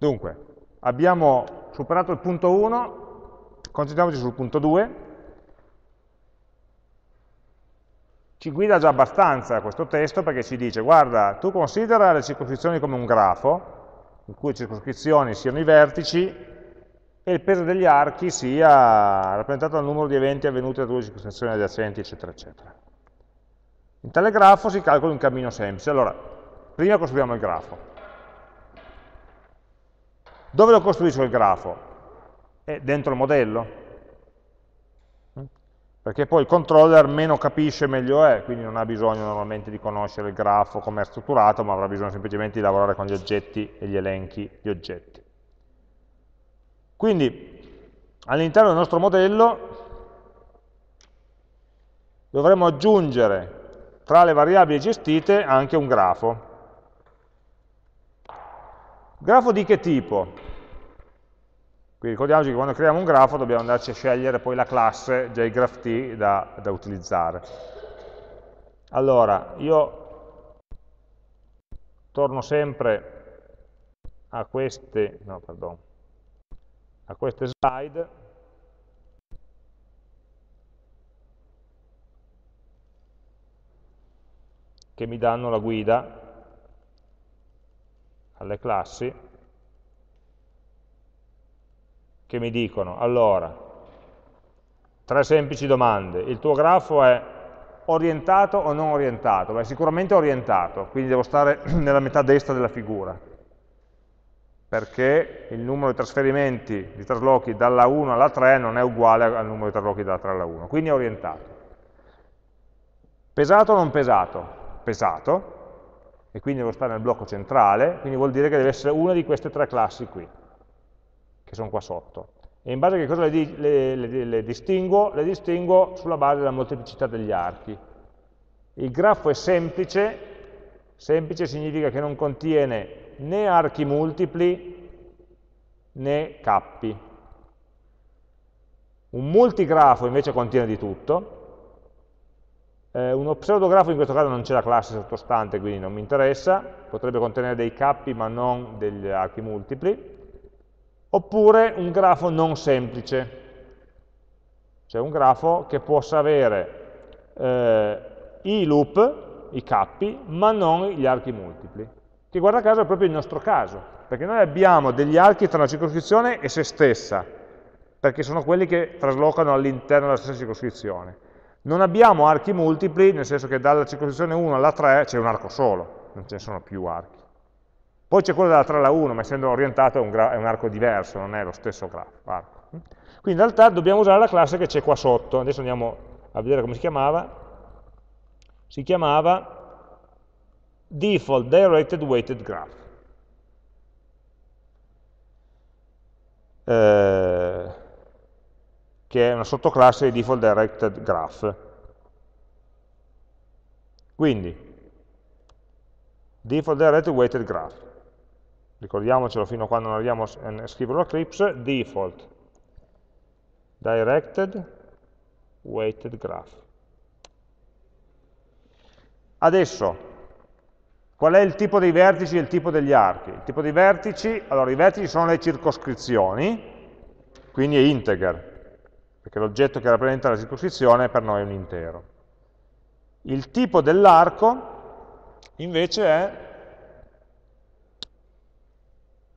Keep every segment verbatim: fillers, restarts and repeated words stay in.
Dunque, abbiamo superato il punto uno, concentriamoci sul punto due. Ci guida già abbastanza questo testo perché ci dice, guarda, tu considera le circoscrizioni come un grafo, in cui le circoscrizioni siano i vertici e il peso degli archi sia rappresentato dal numero di eventi avvenuti da due circoscrizioni adiacenti, eccetera, eccetera. In tale grafo si calcola un cammino semplice. Allora, prima costruiamo il grafo. Dove lo costruisco il grafo? È dentro il modello, perché poi il controller meno capisce meglio è, quindi non ha bisogno normalmente di conoscere il grafo come è strutturato, ma avrà bisogno semplicemente di lavorare con gli oggetti e gli elenchi di oggetti. Quindi all'interno del nostro modello dovremo aggiungere tra le variabili gestite anche un grafo. Grafo di che tipo? Qui ricordiamoci che quando creiamo un grafo dobbiamo andarci a scegliere poi la classe JGraphT da, da utilizzare. Allora, io torno sempre a queste, no, pardon, a queste slide. Che mi danno la guida alle classi, che mi dicono, allora, tre semplici domande, il tuo grafo è orientato o non orientato? Beh, sicuramente orientato, quindi devo stare nella metà destra della figura, perché il numero di trasferimenti di traslochi dalla uno alla tre non è uguale al numero di traslochi dalla tre alla uno, quindi è orientato. Pesato o non pesato? Pesato. E quindi devo stare nel blocco centrale, quindi vuol dire che deve essere una di queste tre classi qui, che sono qua sotto. E in base a che cosa le, di, le, le, le distingo? Le distingo sulla base della molteplicità degli archi. Il grafo è semplice, semplice significa che non contiene né archi multipli né cappi. Un multigrafo invece contiene di tutto. Eh, uno pseudografo in questo caso non c'è la classe sottostante, quindi non mi interessa, potrebbe contenere dei cappi ma non degli archi multipli, oppure un grafo non semplice, cioè un grafo che possa avere eh, i loop, i cappi, ma non gli archi multipli, che guarda caso è proprio il nostro caso, perché noi abbiamo degli archi tra una circoscrizione e se stessa, perché sono quelli che traslocano all'interno della stessa circoscrizione. Non abbiamo archi multipli, nel senso che dalla circoscrizione uno alla tre c'è un arco solo, non ce ne sono più archi. Poi c'è quello dalla tre alla uno, ma essendo orientato è un, è un arco diverso, non è lo stesso arco. Quindi in realtà dobbiamo usare la classe che c'è qua sotto. Adesso andiamo a vedere come si chiamava. Si chiamava DefaultDirectedWeightedGraph. Eh... che è una sottoclasse di DefaultDirectedGraph. Quindi, DefaultDirectedWeightedGraph. Ricordiamocelo fino a quando non arriviamo a scriverlo a Clips, DefaultDirectedWeightedGraph. Adesso, qual è il tipo dei vertici e il tipo degli archi? Il tipo dei vertici, allora i vertici sono le circoscrizioni, quindi è integer, perché l'oggetto che rappresenta la circoscrizione per noi è un intero. Il tipo dell'arco invece è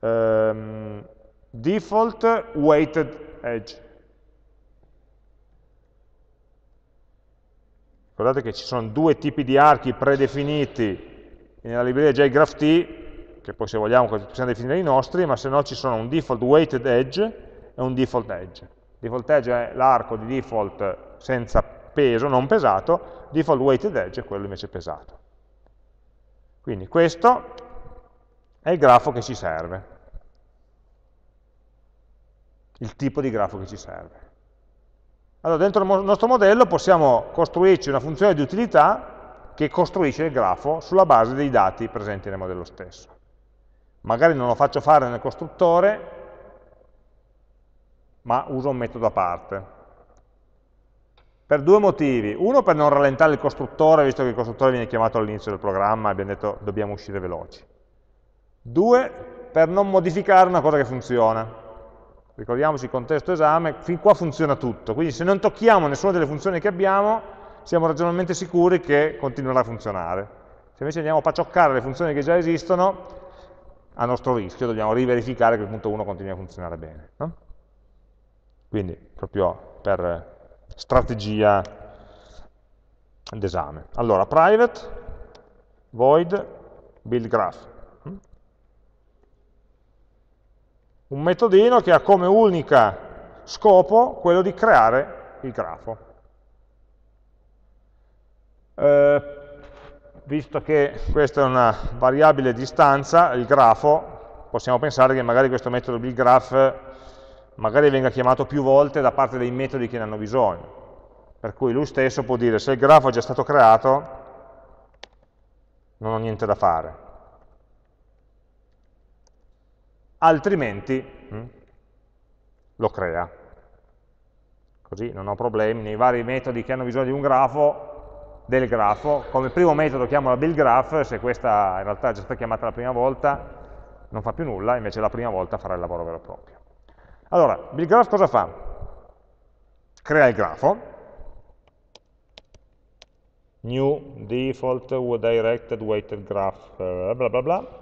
ehm, DefaultWeightedEdge. Guardate che ci sono due tipi di archi predefiniti nella libreria JGraphT, che poi se vogliamo possiamo definire i nostri, ma se no ci sono un DefaultWeightedEdge e un DefaultEdge. DefaultEdge è l'arco di default senza peso, non pesato, DefaultWeightedEdge è quello invece pesato. Quindi questo è il grafo che ci serve, il tipo di grafo che ci serve. Allora dentro il nostro modello possiamo costruirci una funzione di utilità che costruisce il grafo sulla base dei dati presenti nel modello stesso. Magari non lo faccio fare nel costruttore, ma uso un metodo a parte. Per due motivi. Uno, per non rallentare il costruttore, visto che il costruttore viene chiamato all'inizio del programma, abbiamo detto dobbiamo uscire veloci. Due, per non modificare una cosa che funziona. Ricordiamoci il contesto esame, fin qua funziona tutto, quindi se non tocchiamo nessuna delle funzioni che abbiamo, siamo ragionevolmente sicuri che continuerà a funzionare. Se invece andiamo a pacioccare le funzioni che già esistono, a nostro rischio dobbiamo riverificare che il punto uno continui a funzionare bene. No? Quindi proprio per strategia d'esame. Allora, private void build graph. Un metodino che ha come unico scopo quello di creare il grafo. Eh, Visto che questa è una variabile di stanza, il grafo, possiamo pensare che magari questo metodo buildGraph magari venga chiamato più volte da parte dei metodi che ne hanno bisogno. Per cui lui stesso può dire, se il grafo è già stato creato, non ho niente da fare. Altrimenti hm, lo crea. Così non ho problemi. Nei vari metodi che hanno bisogno di un grafo, del grafo, come primo metodo chiamo la build graph, se questa in realtà è già stata chiamata la prima volta non fa più nulla, invece la prima volta farà il lavoro vero e proprio. Allora, build graph cosa fa? Crea il grafo, new default directed weighted graph, bla bla bla,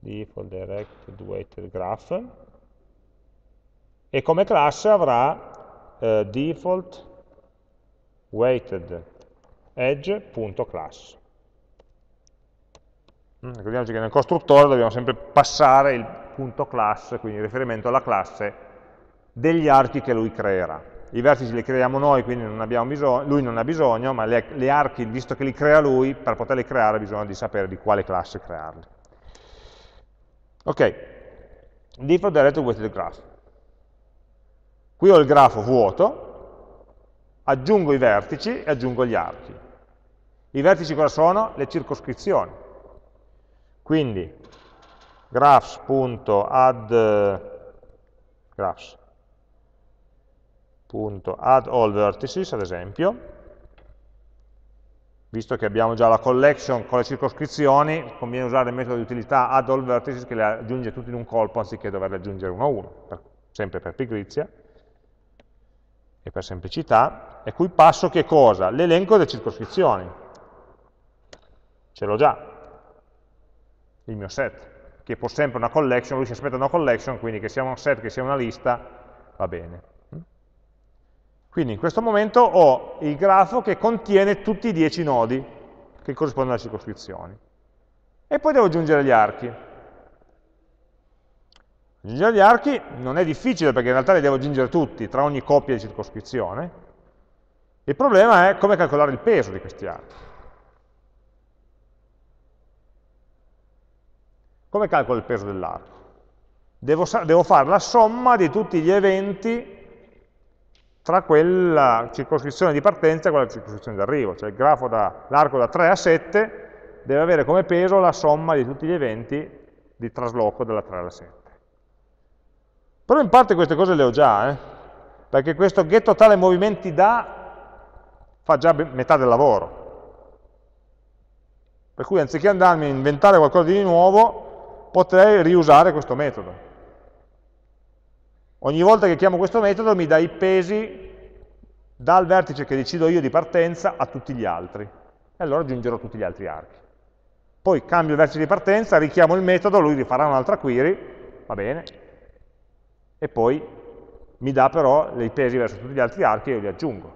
default directed weighted graph, e come classe avrà Uh, default weighted edge.class. Mm, ricordiamoci che nel costruttore dobbiamo sempre passare il punto class, quindi il riferimento alla classe degli archi che lui creerà. I vertici li creiamo noi, quindi non abbiamo bisogno, lui non ne ha bisogno, ma le, le archi, visto che li crea lui, per poterli creare bisogna di sapere di quale classe crearli. Ok, default directed weighted graph. Qui ho il grafo vuoto, aggiungo i vertici e aggiungo gli archi. I vertici cosa sono? Le circoscrizioni. Quindi graphs.add graphs. add all vertices, ad esempio, visto che abbiamo già la collection con le circoscrizioni, conviene usare il metodo di utilità add all vertices che le aggiunge tutti in un colpo anziché doverle aggiungere uno a uno, per, sempre per pigrizia e per semplicità, e qui passo che cosa? L'elenco delle circoscrizioni. Ce l'ho già, il mio set, che può sempre una collection, lui si aspetta una collection, quindi che sia un set, che sia una lista, va bene. Quindi in questo momento ho il grafo che contiene tutti i dieci nodi che corrispondono alle circoscrizioni. E poi devo aggiungere gli archi. Aggiungere gli archi non è difficile perché in realtà li devo aggiungere tutti, tra ogni coppia di circoscrizione. Il problema è come calcolare il peso di questi archi. Come calcolo il peso dell'arco? Devo, devo fare la somma di tutti gli eventi tra quella circoscrizione di partenza e quella circoscrizione di arrivo. Cioè il grafo dall'arco da tre a sette deve avere come peso la somma di tutti gli eventi di trasloco dalla tre alla sette. Però in parte queste cose le ho già, eh? Perché questo get totale movimenti da fa già metà del lavoro. Per cui anziché andarmi a inventare qualcosa di nuovo, potrei riusare questo metodo. Ogni volta che chiamo questo metodo mi dà i pesi dal vertice che decido io di partenza a tutti gli altri. E allora aggiungerò tutti gli altri archi. Poi cambio il vertice di partenza, richiamo il metodo, lui rifarà un'altra query, va bene, e poi mi dà però dei pesi verso tutti gli altri archi e io li aggiungo.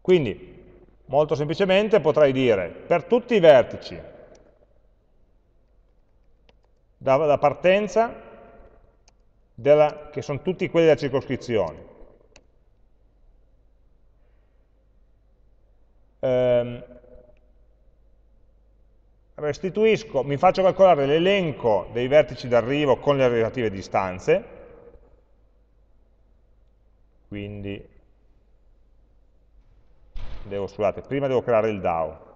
Quindi, molto semplicemente potrei dire, per tutti i vertici, dalla partenza, della, che sono tutti quelli della circoscrizione, ehm, restituisco, mi faccio calcolare l'elenco dei vertici d'arrivo con le relative distanze, quindi devo, scusate, prima devo creare il DAO.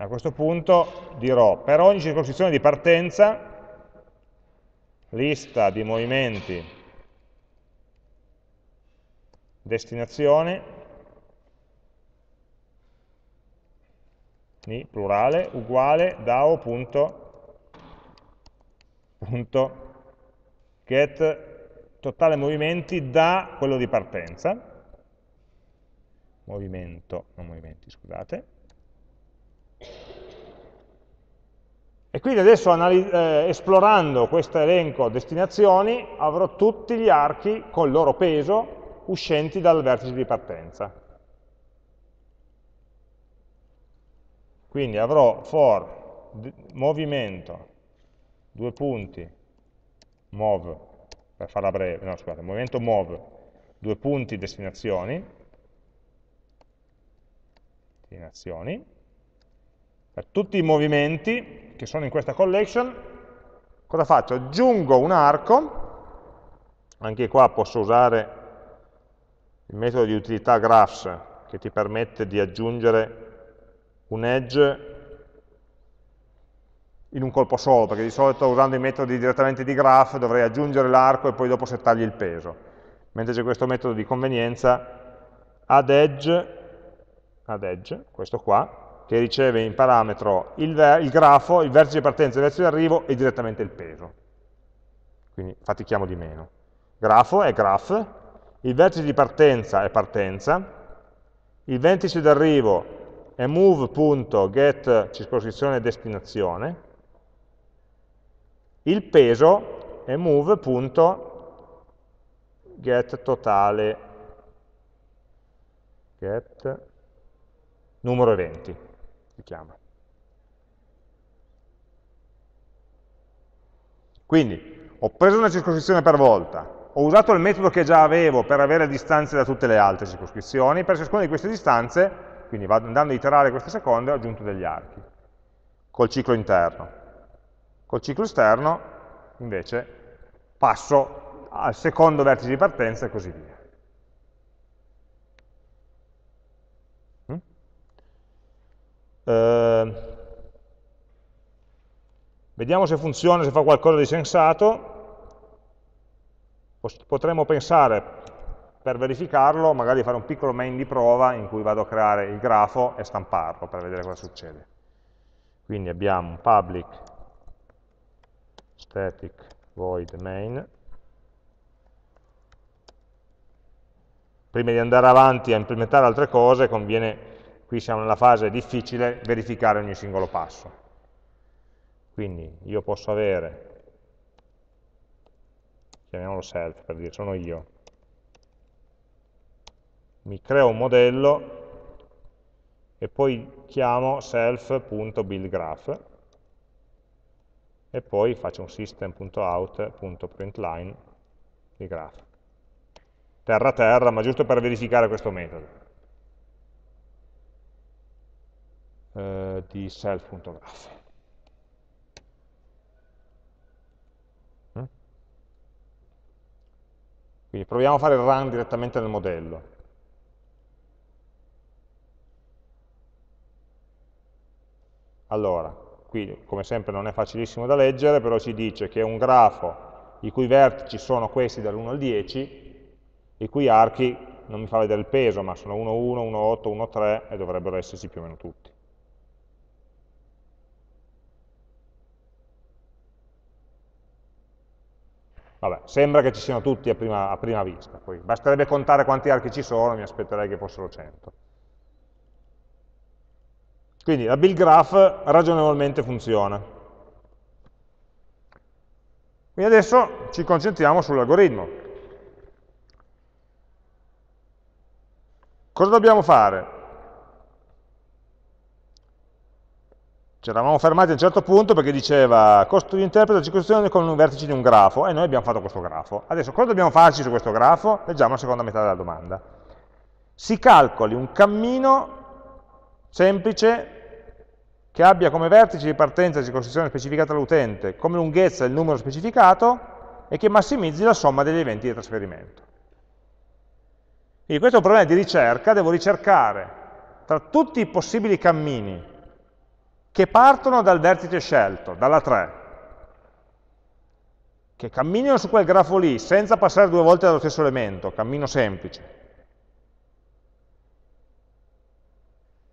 A questo punto dirò, per ogni circoscrizione di partenza lista di movimenti destinazione plurale uguale dao.get totale movimenti da quello di partenza, movimento, non movimenti, scusate. E quindi adesso, eh, esplorando questo elenco destinazioni, avrò tutti gli archi col loro peso uscenti dal vertice di partenza. Quindi avrò for movimento, due punti, mov, per farla breve, no scusate, movimento mov, due punti destinazioni, destinazioni, per tutti i movimenti che sono in questa collection. Cosa faccio? Aggiungo un arco, anche qua posso usare il metodo di utilità Graphs che ti permette di aggiungere un edge in un colpo solo, perché di solito usando i metodi direttamente di graph dovrei aggiungere l'arco e poi dopo settargli il peso, mentre c'è questo metodo di convenienza add edge, ad edge, questo qua, che riceve in parametro il, il grafo, il vertice di partenza, il vertice di arrivo e direttamente il peso. Quindi fatichiamo di meno. Grafo è graph, il vertice di partenza è partenza, il vertice di arrivo è move.get circoscrizione destinazione, il peso è move.get totale, get numero eventi, si chiama. Quindi, ho preso una circoscrizione per volta, ho usato il metodo che già avevo per avere distanze da tutte le altre circoscrizioni, per ciascuna di queste distanze, quindi vado andando a iterare queste seconde, ho aggiunto degli archi, col ciclo interno. Col ciclo esterno, invece, passo al secondo vertice di partenza e così via. Eh, vediamo se funziona, se fa qualcosa di sensato. Potremmo pensare, per verificarlo, magari fare un piccolo main di prova in cui vado a creare il grafo e stamparlo per vedere cosa succede. Quindi abbiamo un public static void main. Prima di andare avanti a implementare altre cose conviene, qui siamo nella fase difficile, verificare ogni singolo passo. Quindi io posso avere, chiamiamolo self per dire, sono io, mi creo un modello e poi chiamo self.buildGraph e poi faccio un system.out.println di graph. Terra terra, ma giusto per verificare questo metodo. Di self.graph. Quindi proviamo a fare il run direttamente nel modello. Allora, qui come sempre non è facilissimo da leggere, però ci dice che è un grafo i cui vertici sono questi dall'uno al dieci, i cui archi, non mi fa vedere il peso, ma sono uno, uno, uno, otto, uno, tre e dovrebbero esserci più o meno tutti. Vabbè, sembra che ci siano tutti a prima, a prima vista, poi basterebbe contare quanti archi ci sono, mi aspetterei che fossero cento. Quindi la build graph ragionevolmente funziona. Quindi adesso ci concentriamo sull'algoritmo. Cosa dobbiamo fare? Ci eravamo fermati a un certo punto perché diceva interpreta la circoscrizione con un vertice di un grafo e noi abbiamo fatto questo grafo. Adesso cosa dobbiamo farci su questo grafo? Leggiamo la seconda metà della domanda. Si calcoli un cammino semplice che abbia come vertice di partenza la circoscrizione specificata all'utente, come lunghezza il numero specificato e che massimizzi la somma degli eventi di trasferimento. Quindi questo è un problema di ricerca, devo ricercare tra tutti i possibili cammini che partono dal vertice scelto, dalla tre, che camminino su quel grafo lì senza passare due volte dallo stesso elemento, cammino semplice,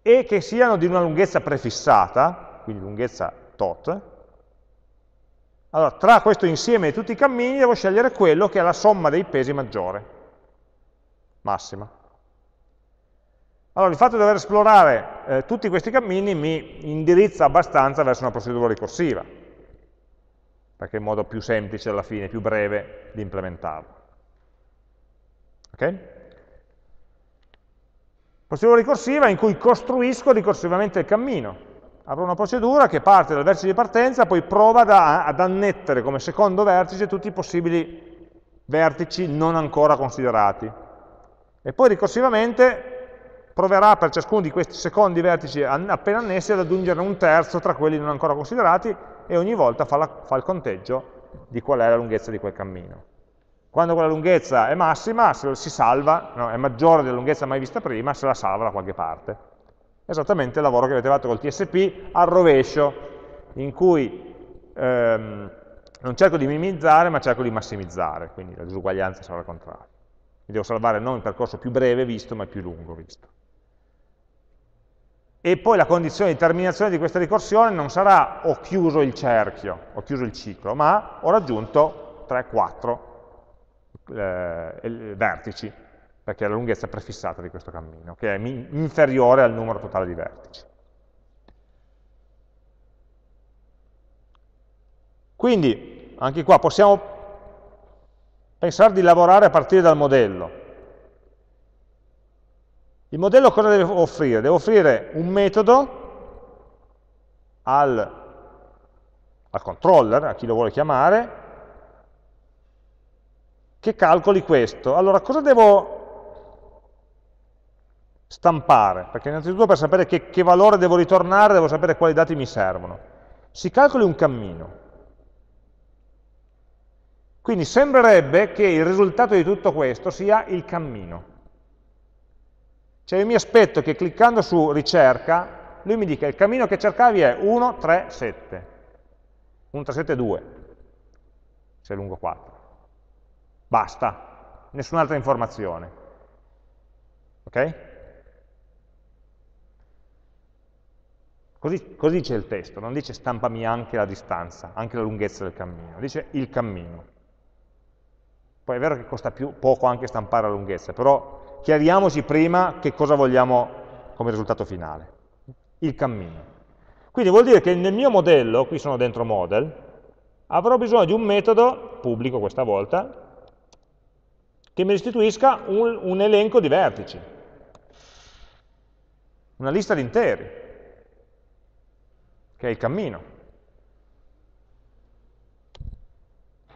e che siano di una lunghezza prefissata, quindi lunghezza tot, allora tra questo insieme di tutti i cammini devo scegliere quello che ha la somma dei pesi maggiore, massima. Allora il fatto di dover esplorare eh, tutti questi cammini mi indirizza abbastanza verso una procedura ricorsiva, perché è il modo più semplice alla fine, più breve di implementarlo. Ok? Procedura ricorsiva in cui costruisco ricorsivamente il cammino. Avrò una procedura che parte dal vertice di partenza, poi prova da, ad annettere come secondo vertice tutti i possibili vertici non ancora considerati. E poi ricorsivamente proverà per ciascuno di questi secondi vertici appena annessi ad aggiungere un terzo tra quelli non ancora considerati, e ogni volta fa, la, fa il conteggio di qual è la lunghezza di quel cammino. Quando quella lunghezza è massima, se si salva, no, è maggiore della lunghezza mai vista prima, se la salva da qualche parte. Esattamente il lavoro che avete fatto col T S P al rovescio, in cui ehm, non cerco di minimizzare, ma cerco di massimizzare, quindi la disuguaglianza sarà il contrario. Mi devo salvare non il percorso più breve visto, ma il più lungo visto. E poi la condizione di terminazione di questa ricorsione non sarà ho chiuso il cerchio, ho chiuso il ciclo, ma ho raggiunto tre quattro vertici, perché è la lunghezza prefissata di questo cammino, che è inferiore al numero totale di vertici. Quindi, anche qua, possiamo pensare di lavorare a partire dal modello. Il modello cosa deve offrire? Deve offrire un metodo al, al controller, a chi lo vuole chiamare, che calcoli questo. Allora, cosa devo stampare? Perché innanzitutto per sapere che, che valore devo ritornare, devo sapere quali dati mi servono. Si calcoli un cammino. Quindi sembrerebbe che il risultato di tutto questo sia il cammino. Cioè io mi aspetto che cliccando su ricerca, lui mi dica il cammino che cercavi è uno tre sette. uno tre sette due, se è lungo quattro. Basta, nessun'altra informazione, ok? Così, così dice il testo, non dice stampami anche la distanza, anche la lunghezza del cammino, dice il cammino. Poi è vero che costa più, poco anche stampare la lunghezza, però chiariamoci prima che cosa vogliamo come risultato finale, il cammino. Quindi vuol dire che nel mio modello, qui sono dentro model, avrò bisogno di un metodo, pubblico questa volta, che mi restituisca un, un elenco di vertici, una lista di interi, che è il cammino.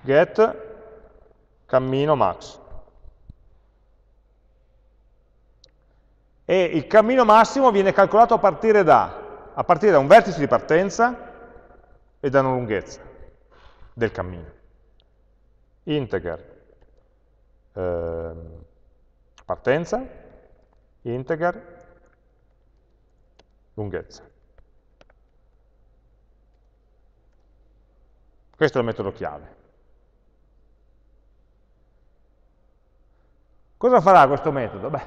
Get cammino max. E il cammino massimo viene calcolato a partire da, a partire da un vertice di partenza e da una lunghezza del cammino. Integer. Partenza, integer, lunghezza. Questo è il metodo chiave. Cosa farà questo metodo? Beh,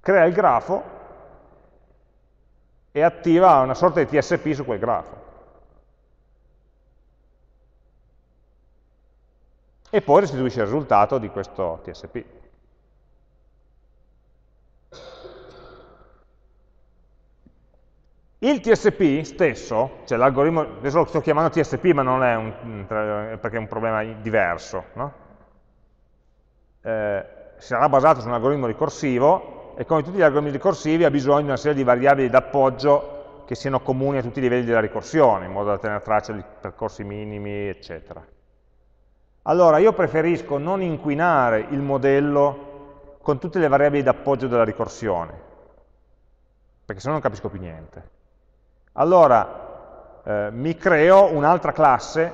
crea il grafo e attiva una sorta di T S P su quel grafo. E poi restituisce il risultato di questo T S P. Il T S P stesso, cioè l'algoritmo, adesso lo sto chiamando T S P, ma non è un, perché è un problema diverso, no? Eh, sarà basato su un algoritmo ricorsivo e come tutti gli algoritmi ricorsivi ha bisogno di una serie di variabili d'appoggio che siano comuni a tutti i livelli della ricorsione, in modo da tenere traccia di percorsi minimi, eccetera. Allora, io preferisco non inquinare il modello con tutte le variabili d'appoggio della ricorsione, perché sennò non capisco più niente. Allora, eh, mi creo un'altra classe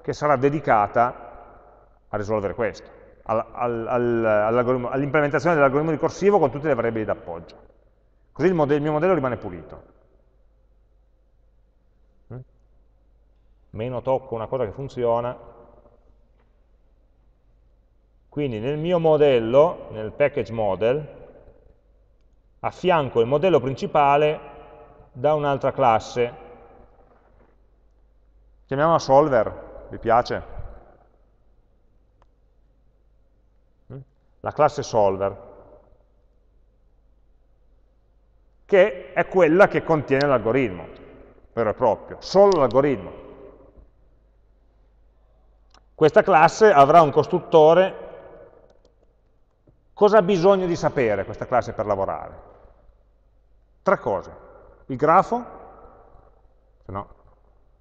che sarà dedicata a risolvere questo, al, al, al, all'implementazione dell'algoritmo ricorsivo con tutte le variabili d'appoggio. Così il, modello, il mio modello rimane pulito. meno tocco una cosa che funziona. Quindi nel mio modello, nel package model, affianco il modello principale da un'altra classe. Chiamiamola solver, vi piace? La classe solver, che è quella che contiene l'algoritmo vero e proprio, solo l'algoritmo. Questa classe avrà un costruttore. Cosa ha bisogno di sapere questa classe per lavorare? Tre cose: il grafo, no,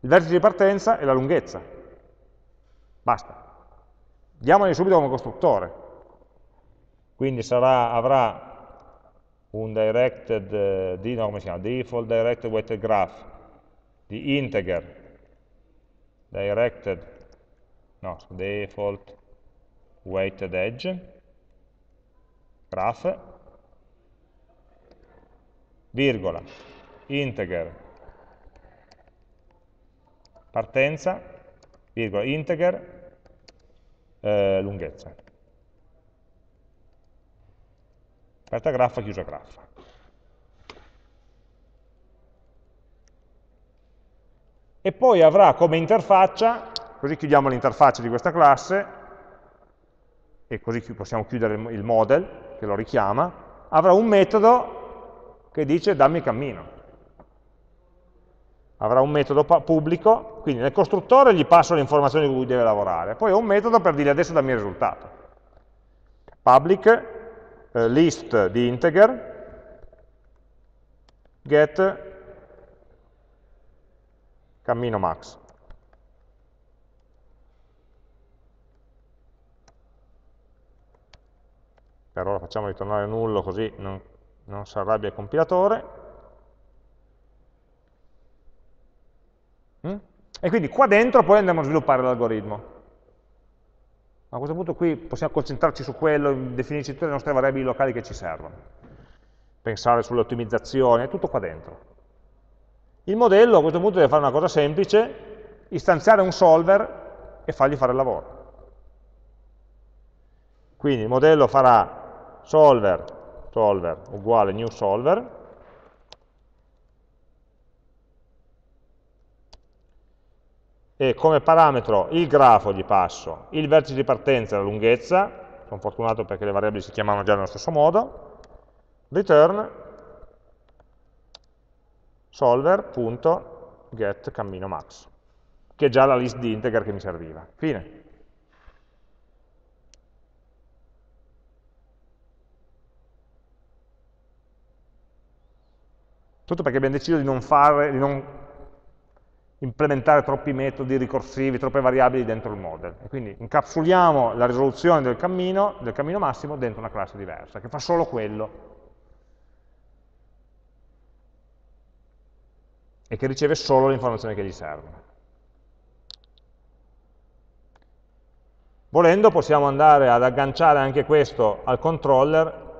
il vertice di partenza e la lunghezza. Basta. Diamogli subito come costruttore. Quindi sarà, avrà un directed, no, come si chiama? Default directed weighted graph di integer directed no, default weighted edge graph virgola integer partenza virgola integer eh, lunghezza. Aperta graffa, chiusa graffa. E poi avrà come interfaccia, così chiudiamo l'interfaccia di questa classe, e così possiamo chiudere il model che lo richiama, avrà un metodo che dice dammi cammino. Avrà un metodo pubblico, quindi nel costruttore gli passo le informazioni su cui deve lavorare, poi ho un metodo per dirgli adesso dammi il risultato. Public list di integer, get cammino max. Per ora facciamo ritornare nullo così non, non si arrabbia il compilatore. E quindi qua dentro poi andiamo a sviluppare l'algoritmo. A questo punto qui possiamo concentrarci su quello, definirci tutte le nostre variabili locali che ci servono, pensare sulle ottimizzazioni, è tutto qua dentro. Il modello a questo punto deve fare una cosa semplice, istanziare un solver e fargli fare il lavoro. Quindi il modello farà solver, solver uguale new solver, e come parametro il grafo gli passo, il vertice di partenza e la lunghezza, sono fortunato perché le variabili si chiamavano già nello stesso modo, return solver.get cammino max, che è già la list di integer che mi serviva. Fine. Tutto perché abbiamo deciso di non fare, di non implementare troppi metodi ricorsivi, troppe variabili dentro il model. E quindi incapsuliamo la risoluzione del cammino, del cammino massimo dentro una classe diversa, che fa solo quello. E che riceve solo l'informazione che gli serve. Volendo possiamo andare ad agganciare anche questo al controller,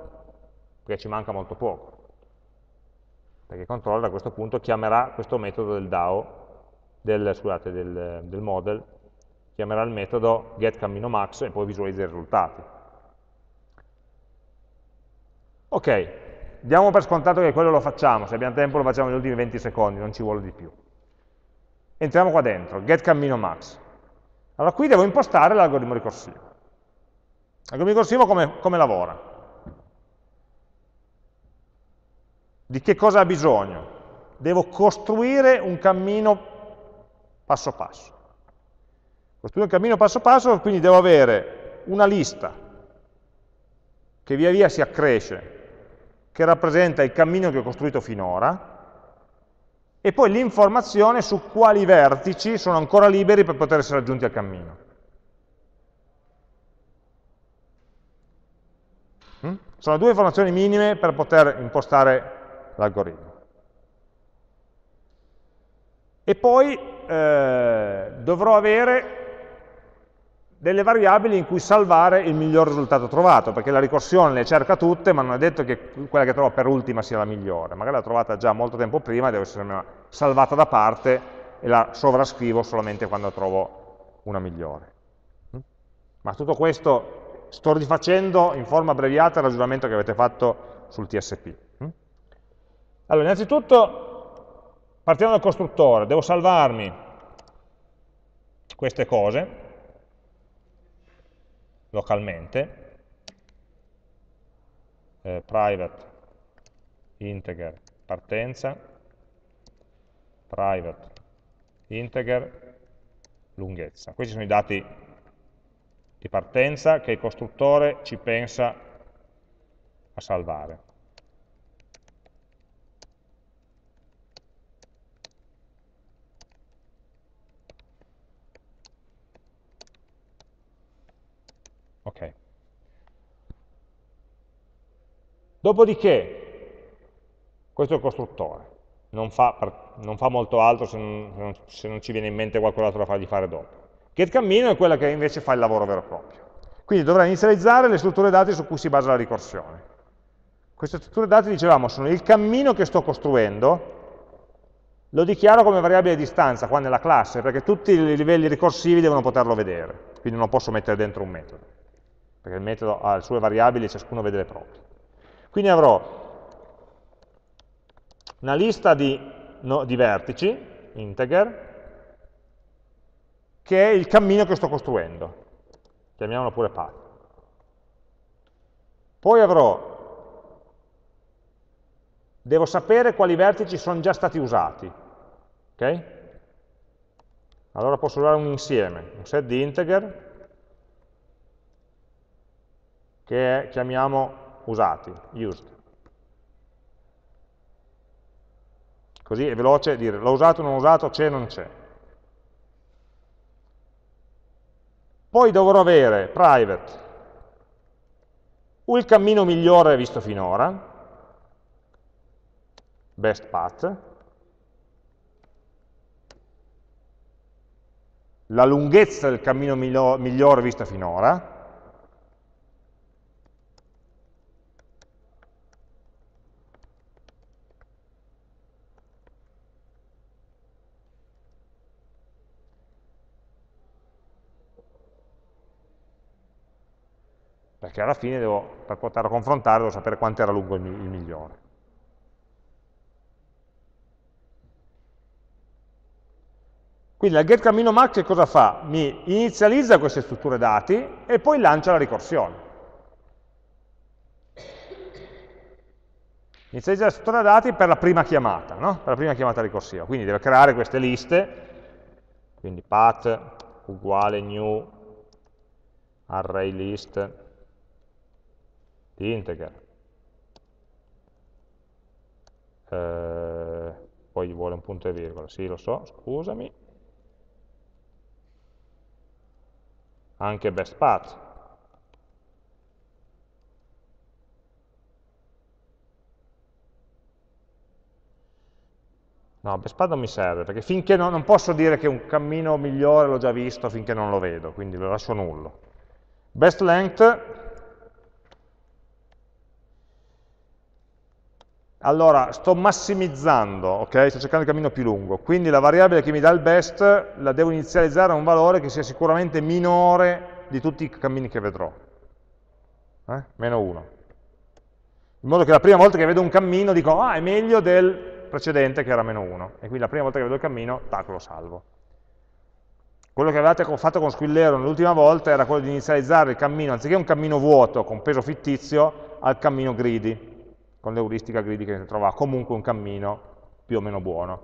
che ci manca molto poco. Perché il controller a questo punto chiamerà questo metodo del DAO, Del, scusate, del, del model, chiamerà il metodo getCamminoMax e poi visualizza i risultati. Ok, diamo per scontato che quello lo facciamo, se abbiamo tempo lo facciamo negli ultimi venti secondi, non ci vuole di più. Entriamo qua dentro, getCamminoMax. Allora qui devo impostare l'algoritmo ricorsivo. L'algoritmo ricorsivo come, come lavora? Di che cosa ha bisogno? Devo costruire un cammino passo passo. Costruire un cammino passo passo, quindi devo avere una lista che via via si accresce, che rappresenta il cammino che ho costruito finora, e poi l'informazione su quali vertici sono ancora liberi per poter essere aggiunti al cammino. Sono due informazioni minime per poter impostare l'algoritmo. E poi Eh, dovrò avere delle variabili in cui salvare il miglior risultato trovato, perché la ricorsione le cerca tutte, ma non è detto che quella che trovo per ultima sia la migliore, magari l'ho trovata già molto tempo prima e deve essere salvata da parte e la sovrascrivo solamente quando trovo una migliore. Ma tutto questo sto rifacendo in forma abbreviata il ragionamento che avete fatto sul T S P. Allora, innanzitutto, partiamo dal costruttore, devo salvarmi queste cose localmente, eh, private integer partenza, private integer lunghezza. Questi sono i dati di partenza che il costruttore ci pensa a salvare. Ok. Dopodiché, questo è il costruttore, non fa, non fa molto altro se non, se non ci viene in mente qualcos'altro da fargli fare dopo. GetCammino è quella che invece fa il lavoro vero e proprio. Quindi dovrà inizializzare le strutture dati su cui si basa la ricorsione. Queste strutture dati, dicevamo, sono il cammino che sto costruendo, lo dichiaro come variabile di distanza qua nella classe, perché tutti i livelli ricorsivi devono poterlo vedere, quindi non posso mettere dentro un metodo, perché il metodo ha le sue variabili e ciascuno vede le proprie. Quindi avrò una lista di, no, di vertici, integer, che è il cammino che sto costruendo, chiamiamolo pure path. Poi avrò, devo sapere quali vertici sono già stati usati, ok? Allora posso usare un insieme, un set di integer, che è, chiamiamo usati, used. Così è veloce dire l'ho usato, non l'ho usato, c'è, non c'è. Poi dovrò avere private il cammino migliore visto finora, best path, la lunghezza del cammino migliore visto finora, perché alla fine devo, per poterlo confrontare, devo sapere quanto era lungo il migliore. Quindi la getCamminoMax che cosa fa? Mi inizializza queste strutture dati e poi lancia la ricorsione. Inizializza la struttura dati per la prima chiamata, no? Per la prima chiamata ricorsiva. Quindi deve creare queste liste, quindi path uguale new array list di integer, eh, poi vuole un punto e virgola, sì lo so, scusami, anche best path, no, best path non mi serve, perché finché no, non posso dire che un cammino migliore l'ho già visto finché non lo vedo, quindi lo lascio nullo. Best length, allora, sto massimizzando, ok? Sto cercando il cammino più lungo, quindi la variabile che mi dà il best la devo inizializzare a un valore che sia sicuramente minore di tutti i cammini che vedrò, eh? meno uno. In modo che la prima volta che vedo un cammino dico, ah, è meglio del precedente che era meno uno, e quindi la prima volta che vedo il cammino, tac, lo salvo. Quello che avevate fatto con Squillero l'ultima volta era quello di inizializzare il cammino, anziché un cammino vuoto con peso fittizio, al cammino greedy, con l'euristica greedy che trova comunque un cammino più o meno buono.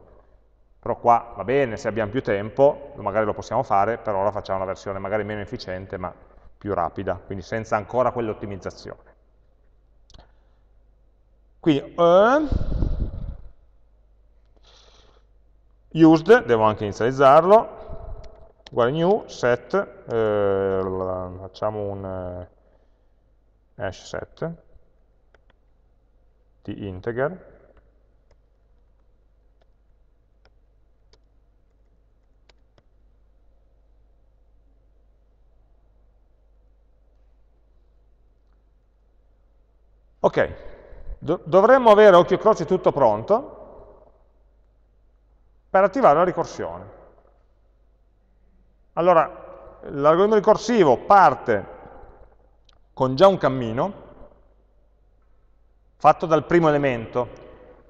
Però qua va bene, se abbiamo più tempo, magari lo possiamo fare, però ora facciamo una versione magari meno efficiente, ma più rapida, quindi senza ancora quell'ottimizzazione. Quindi, eh, used, devo anche inizializzarlo, uguale new, set, eh, facciamo un eh, hash set, di integer, ok, Do dovremmo avere occhio e croce tutto pronto, per attivare la ricorsione. Allora, l'algoritmo ricorsivo parte con già un cammino fatto dal primo elemento.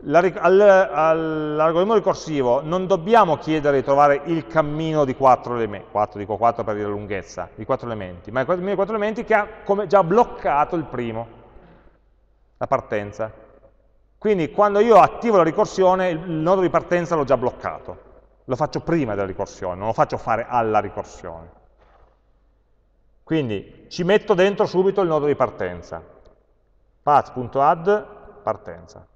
All'algoritmo ricorsivo non dobbiamo chiedere di trovare il cammino di quattro elementi, quattro dico quattro per dire la lunghezza, di quattro elementi, ma il cammino di quattro elementi che ha come già bloccato il primo, la partenza. Quindi quando io attivo la ricorsione, il nodo di partenza l'ho già bloccato. Lo faccio prima della ricorsione, non lo faccio fare alla ricorsione. Quindi ci metto dentro subito il nodo di partenza. Path.add, partenza.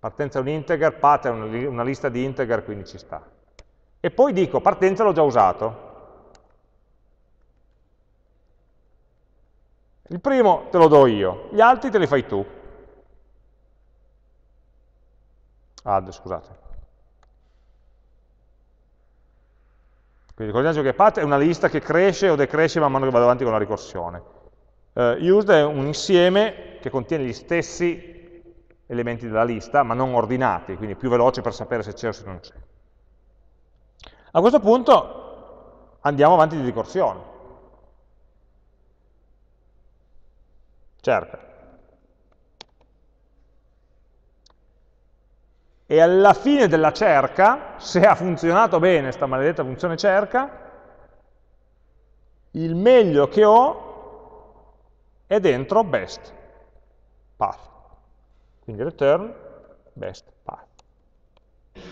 Partenza è un integer, path è una lista di integer, quindi ci sta. E poi dico, partenza l'ho già usato. Il primo te lo do io, gli altri te li fai tu. Add, scusate. Quindi ricordiamoci che path è una lista che cresce o decresce man mano che vado avanti con la ricorsione. Uh, used è un insieme che contiene gli stessi elementi della lista, ma non ordinati, quindi più veloce per sapere se c'è o se non c'è. A questo punto andiamo avanti di ricorsione. Cerca. E alla fine della cerca, se ha funzionato bene sta maledetta funzione cerca, il meglio che ho è dentro best path. Quindi return best path. Che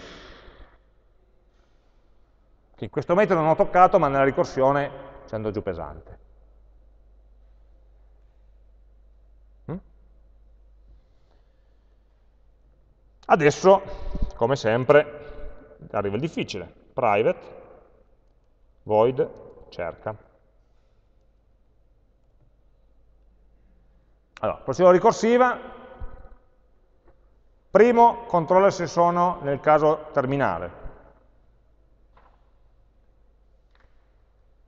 in questo metodo non ho toccato, ma nella ricorsione ci andò giù pesante. Adesso, come sempre, arriva il difficile, private, void, cerca. Allora, procedura ricorsiva, primo, controlla se sono nel caso terminale.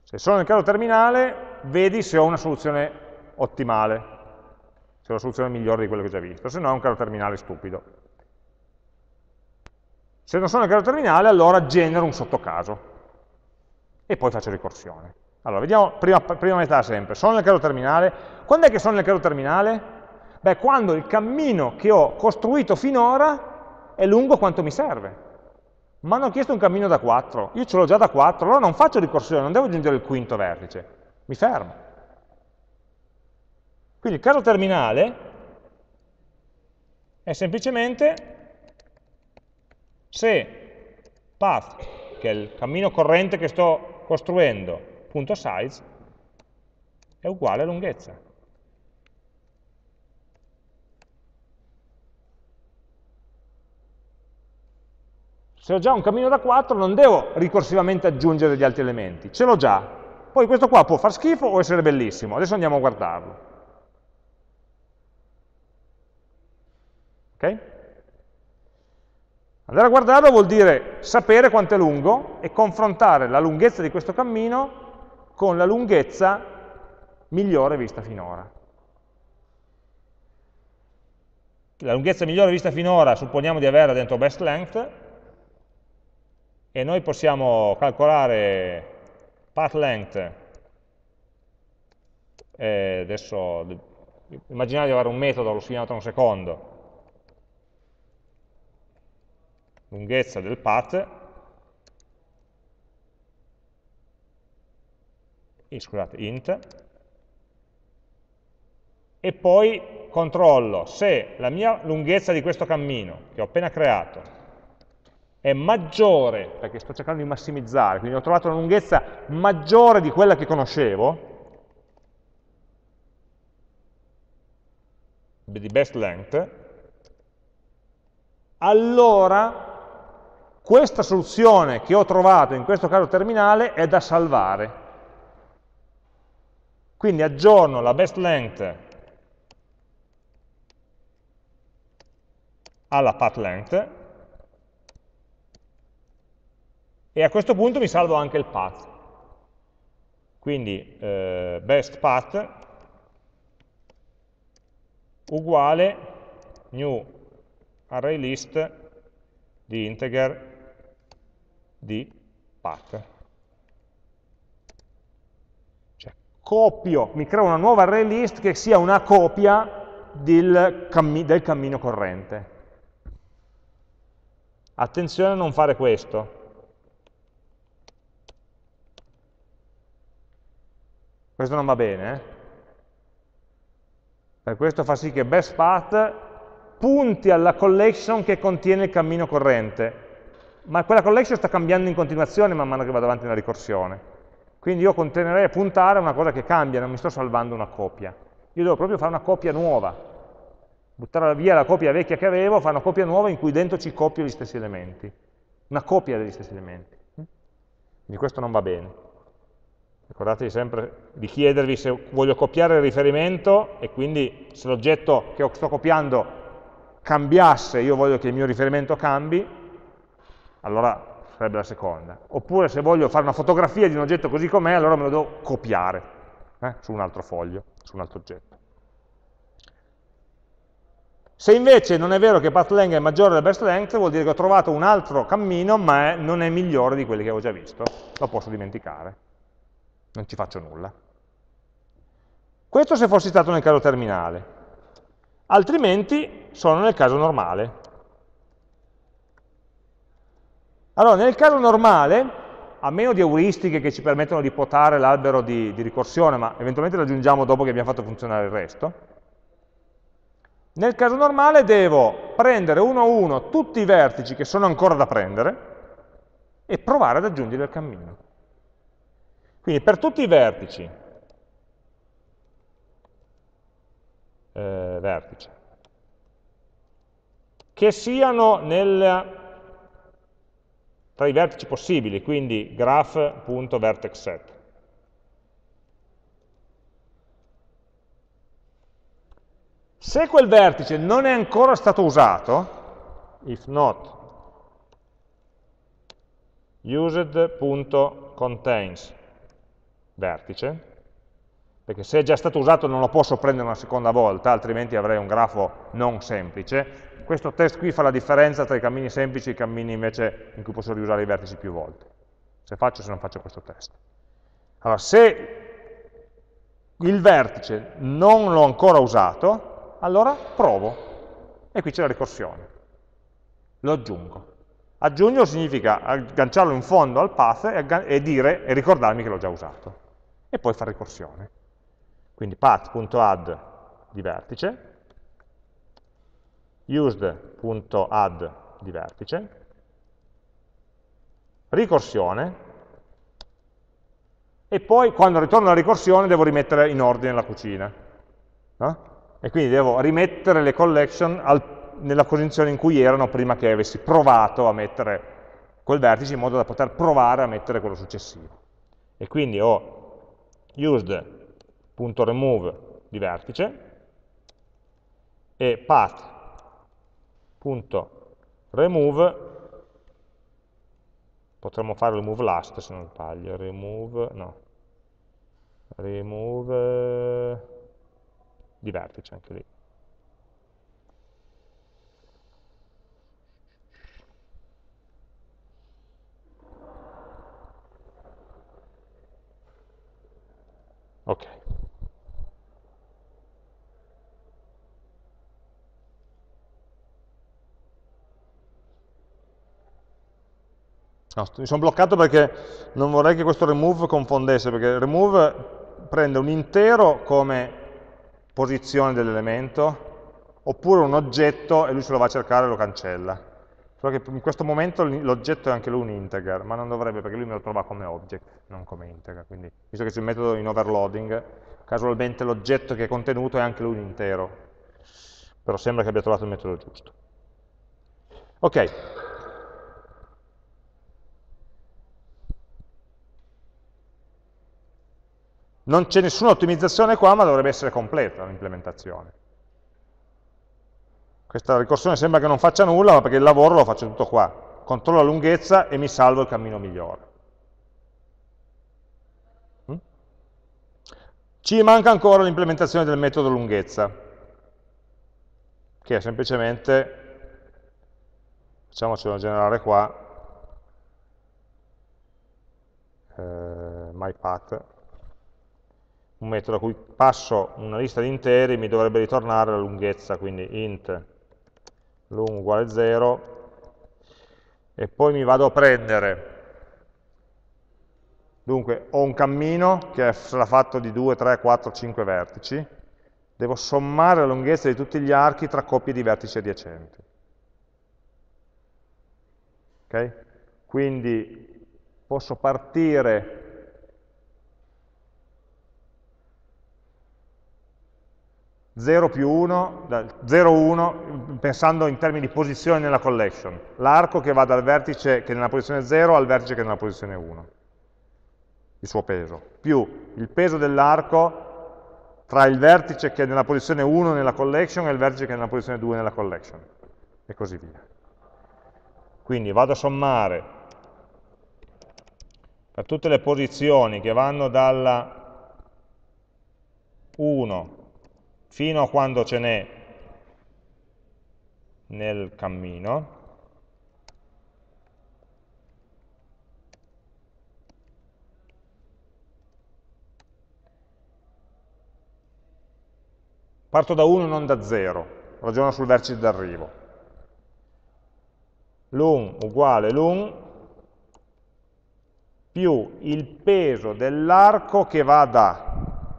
Se sono nel caso terminale, vedi se ho una soluzione ottimale, se ho una soluzione migliore di quello che ho già visto, se no è un caso terminale stupido. Se non sono nel caso terminale, allora genero un sottocaso e poi faccio ricorsione. Allora, vediamo prima, prima metà sempre. Sono nel caso terminale. Quando è che sono nel caso terminale? Beh, quando il cammino che ho costruito finora è lungo quanto mi serve. Ma hanno chiesto un cammino da quattro. Io ce l'ho già da quattro, allora non faccio ricorsione, non devo aggiungere il quinto vertice. Mi fermo. Quindi il caso terminale è semplicemente... se path, che è il cammino corrente che sto costruendo, punto size, è uguale a lunghezza. Se ho già un cammino da quattro, non devo ricorsivamente aggiungere gli altri elementi, ce l'ho già. Poi questo qua può far schifo o essere bellissimo, adesso andiamo a guardarlo. Ok? Andare a guardarlo vuol dire sapere quanto è lungo e confrontare la lunghezza di questo cammino con la lunghezza migliore vista finora. La lunghezza migliore vista finora supponiamo di averla dentro best length e noi possiamo calcolare path length, e adesso immaginate di avere un metodo, lo scriviamo tra un secondo, lunghezza del path, e, scusate, int, e poi controllo se la mia lunghezza di questo cammino che ho appena creato è maggiore, perché sto cercando di massimizzare, quindi ho trovato una lunghezza maggiore di quella che conoscevo, di best length, allora questa soluzione che ho trovato in questo caso terminale è da salvare. Quindi aggiorno la best length alla path length e a questo punto mi salvo anche il path. Quindi eh, best path uguale new array list di integer di path. Cioè, copio, mi creo una nuova array list che sia una copia del, cammi- del cammino corrente. Attenzione a non fare questo. Questo non va bene, eh? Per questo fa sì che best path punti alla collection che contiene il cammino corrente, ma quella collection sta cambiando in continuazione man mano che vado avanti nella ricorsione. Quindi io continuerei a puntare a una cosa che cambia, non mi sto salvando una copia. Io devo proprio fare una copia nuova, buttare via la copia vecchia che avevo, fare una copia nuova in cui dentro ci copio gli stessi elementi. Una copia degli stessi elementi. Quindi questo non va bene. Ricordatevi sempre di chiedervi se voglio copiare il riferimento e quindi se l'oggetto che sto copiando cambiasse, io voglio che il mio riferimento cambi, allora sarebbe la seconda. Oppure se voglio fare una fotografia di un oggetto così com'è, allora me lo devo copiare eh, su un altro foglio, su un altro oggetto. Se invece non è vero che pathLength è maggiore del bestLength, vuol dire che ho trovato un altro cammino, ma è, non è migliore di quelli che avevo già visto, lo posso dimenticare. Non ci faccio nulla. Questo se fossi stato nel caso terminale, altrimenti sono nel caso normale. Allora, nel caso normale, a meno di euristiche che ci permettono di potare l'albero di, di ricorsione, ma eventualmente lo aggiungiamo dopo che abbiamo fatto funzionare il resto, nel caso normale devo prendere uno a uno tutti i vertici che sono ancora da prendere e provare ad aggiungere il cammino. Quindi per tutti i vertici, eh, vertice, che siano nel, tra i vertici possibili, quindi graph.vertexSet, se quel vertice non è ancora stato usato, if not used.contains vertice, perché se è già stato usato non lo posso prendere una seconda volta, altrimenti avrei un grafo non semplice. Questo test qui fa la differenza tra i cammini semplici e i cammini invece in cui posso riusare i vertici più volte, se faccio o se non faccio questo test. Allora, se il vertice non l'ho ancora usato, allora provo, e qui c'è la ricorsione, lo aggiungo. Aggiungo significa agganciarlo in fondo al path e, e, dire, e ricordarmi che l'ho già usato. E poi fare ricorsione. Quindi path.add di vertice, used.add di vertice, ricorsione, e poi quando ritorno alla ricorsione devo rimettere in ordine la cucina. No? E quindi devo rimettere le collection al, nella posizione in cui erano prima che avessi provato a mettere quel vertice, in modo da poter provare a mettere quello successivo. E quindi ho used.remove di vertice e path.remove, potremmo fare remove last se non sbaglio, remove, no, remove di vertice anche lì. Ok. No, mi sono bloccato perché non vorrei che questo remove confondesse, perché remove prende un intero come posizione dell'elemento, oppure un oggetto e lui se lo va a cercare e lo cancella. Solo che in questo momento l'oggetto è anche lui un integer, ma non dovrebbe, perché lui me lo trova come object, non come integer. Quindi, visto che c'è un metodo in overloading, casualmente l'oggetto che è contenuto è anche lui un intero. Però sembra che abbia trovato il metodo giusto. Ok. Non c'è nessuna ottimizzazione qua, ma dovrebbe essere completa l'implementazione. Questa ricorsione sembra che non faccia nulla, ma perché il lavoro lo faccio tutto qua. Controllo la lunghezza e mi salvo il cammino migliore. Ci manca ancora l'implementazione del metodo lunghezza, che è semplicemente facciamocelo generare qua, eh, myPath, un metodo a cui passo una lista di interi, mi dovrebbe ritornare la lunghezza, quindi int lung uguale zero, e poi mi vado a prendere, dunque ho un cammino che sarà fatto di due, tre, quattro, cinque vertici, devo sommare la lunghezza di tutti gli archi tra coppie di vertici adiacenti. Okay? Quindi posso partire zero più uno, zero, uno, pensando in termini di posizione nella collection, l'arco che va dal vertice che è nella posizione zero al vertice che è nella posizione uno, il suo peso, più il peso dell'arco tra il vertice che è nella posizione uno nella collection e il vertice che è nella posizione due nella collection, e così via. Quindi vado a sommare per tutte le posizioni che vanno dalla uno fino a quando ce n'è nel cammino, parto da uno, non da zero, ragiono sul vertice d'arrivo. L'un uguale l'un più il peso dell'arco che va da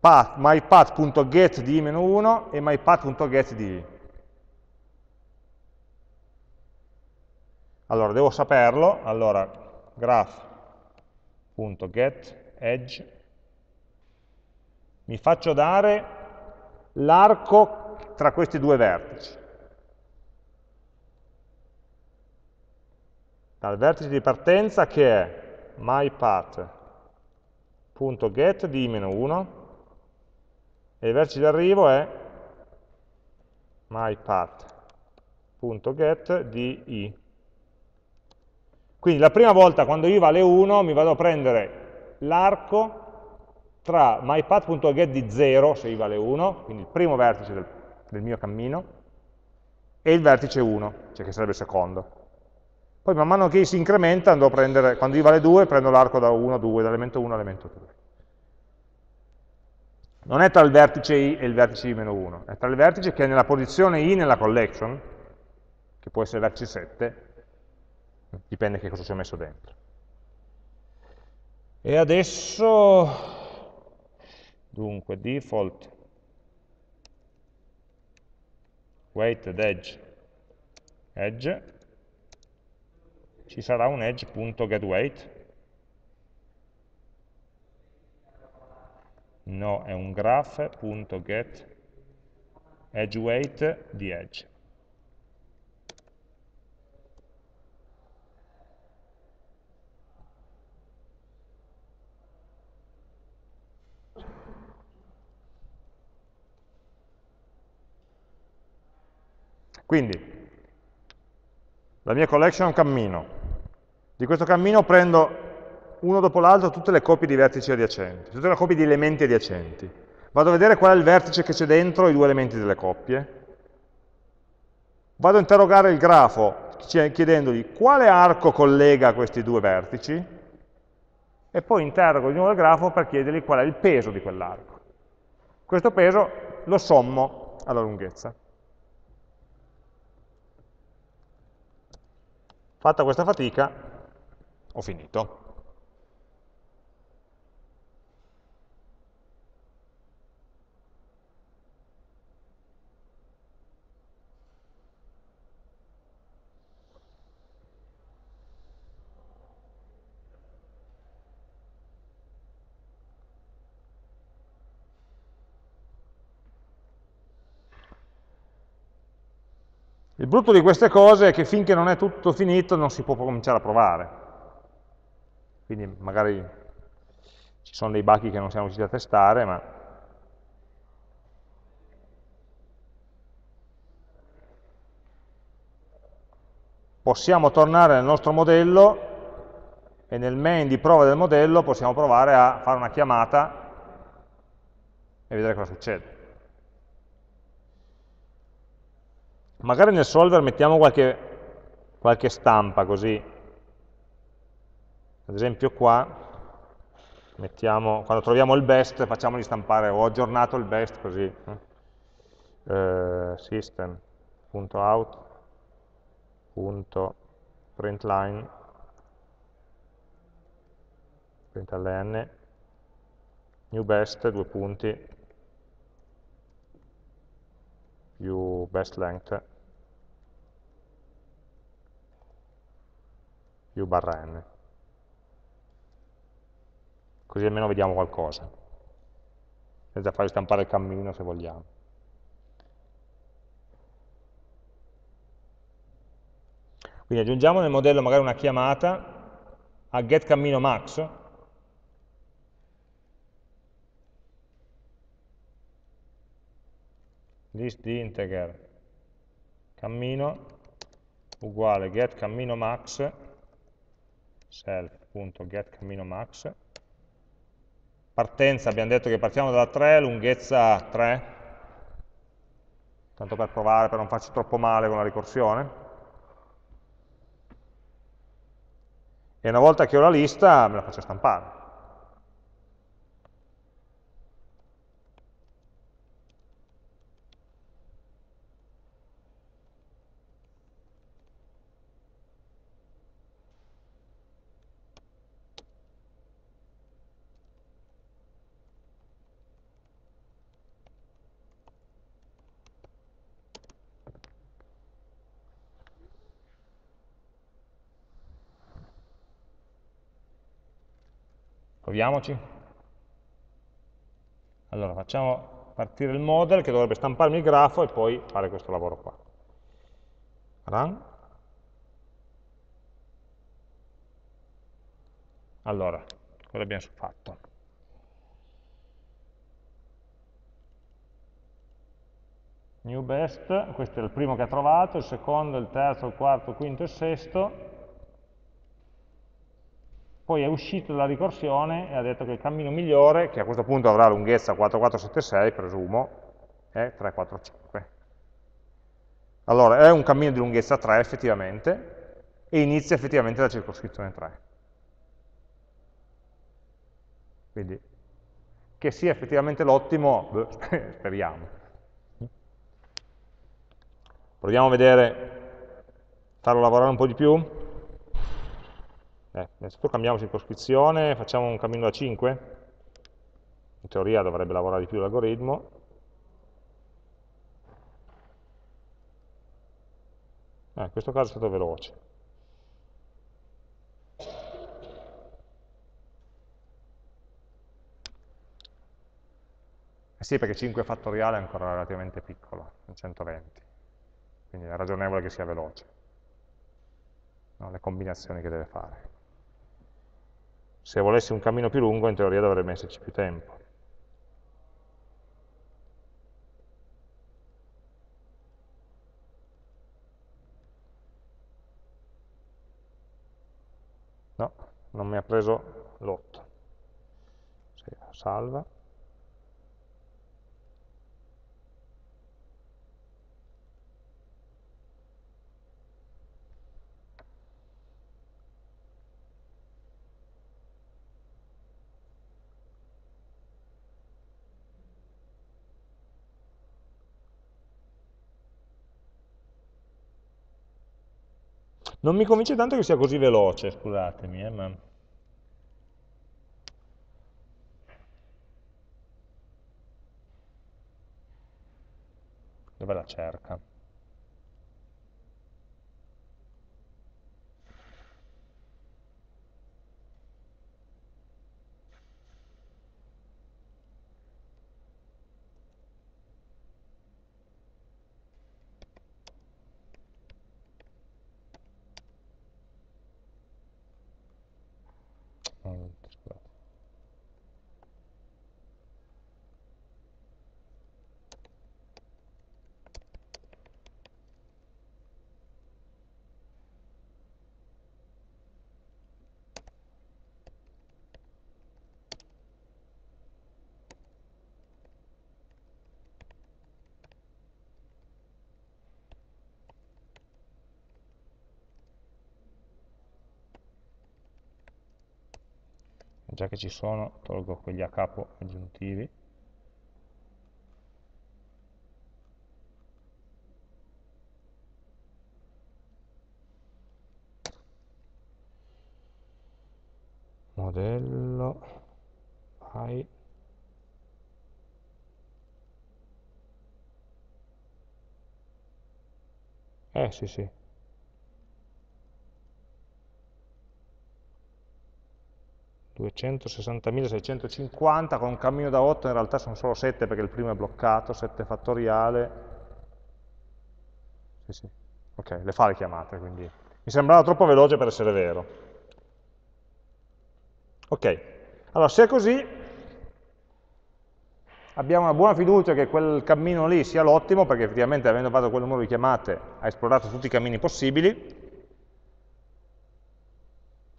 myPath.get di i meno uno e myPath.get di i. Allora, devo saperlo, allora graph.getEdge, mi faccio dare l'arco tra questi due vertici. Dal vertice di partenza che è myPath.get di i meno uno e il vertice di arrivo è myPath.get di i. Quindi la prima volta quando i vale uno mi vado a prendere l'arco tra myPath.get di zero, se i vale uno, quindi il primo vertice del, del mio cammino, e il vertice uno, cioè che sarebbe il secondo. Poi man mano che i si incrementa, andrò a prendere, quando i vale due, prendo l'arco da uno a due, dall'elemento uno all'elemento due. Non è tra il vertice i e il vertice i meno uno, è tra il vertice che è nella posizione i nella collection, che può essere il vertice sette, dipende che cosa ci ho messo dentro. E adesso... Dunque, default weighted edge, edge, ci sarà un edge.getWeight, no, è un graph.getEdgeWeight di edge. Quindi, la mia collection è un cammino. Di questo cammino prendo uno dopo l'altro tutte le coppie di vertici adiacenti, tutte le coppie di elementi adiacenti. Vado a vedere qual è il vertice che c'è dentro i due elementi delle coppie. Vado a interrogare il grafo chiedendogli quale arco collega questi due vertici e poi interrogo di nuovo il grafo per chiedergli qual è il peso di quell'arco. Questo peso lo sommo alla lunghezza. Fatta questa fatica, ho finito. Il brutto di queste cose è che finché non è tutto finito non si può cominciare a provare. Quindi magari ci sono dei bachi che non siamo riusciti a testare, ma possiamo tornare nel nostro modello e nel main di prova del modello possiamo provare a fare una chiamata e vedere cosa succede. Magari nel solver mettiamo qualche qualche stampa così, ad esempio qua mettiamo, quando troviamo il best facciamoli stampare, ho aggiornato il best così, eh, system.out.println println new best due punti più best length più barra n, così almeno vediamo qualcosa senza fargli stampare il cammino, se vogliamo. Quindi aggiungiamo nel modello magari una chiamata a getCamminoMax list di integer cammino uguale getCamminoMax self.getCamminoMax. Partenza, abbiamo detto che partiamo dalla tre, lunghezza tre, tanto per provare, per non farci troppo male con la ricorsione. E una volta che ho la lista, me la faccio stampare. Proviamoci. Allora, facciamo partire il model che dovrebbe stamparmi il grafo e poi fare questo lavoro qua. Run. Allora, cosa abbiamo fatto? New best, questo è il primo che ha trovato, il secondo, il terzo, il quarto, il quinto e il sesto. Poi è uscito dalla ricorsione e ha detto che il cammino migliore, che a questo punto avrà lunghezza quattro quattro sette sei, presumo, è tre quattro cinque. Allora, è un cammino di lunghezza tre effettivamente, e inizia effettivamente la circoscrizione tre. Quindi, che sia effettivamente l'ottimo, speriamo. Proviamo a vedere, farlo lavorare un po' di più. Eh, innanzitutto cambiamo circoscrizione, facciamo un cammino da cinque, in teoria dovrebbe lavorare di più l'algoritmo. Eh, in questo caso è stato veloce. Eh sì, perché cinque fattoriale è ancora relativamente piccolo, centoventi, quindi è ragionevole che sia veloce, no, le combinazioni che deve fare. Se volessi un cammino più lungo, in teoria dovrebbe esserci più tempo. No, non mi ha preso l'otto. Sì, salva. Non mi convince tanto che sia così veloce, scusatemi, eh, ma... Dov'è la cerca? già che ci sono tolgo quelli a capo aggiuntivi. Modello hai eh sì sì duecentosessantamila seicentocinquanta con un cammino da otto, in realtà sono solo sette perché il primo è bloccato, sette fattoriale. Sì, sì. Ok, le fa le chiamate, quindi mi sembrava troppo veloce per essere vero. Ok, allora se è così abbiamo una buona fiducia che quel cammino lì sia l'ottimo, perché effettivamente avendo fatto quel numero di chiamate ha esplorato tutti i cammini possibili.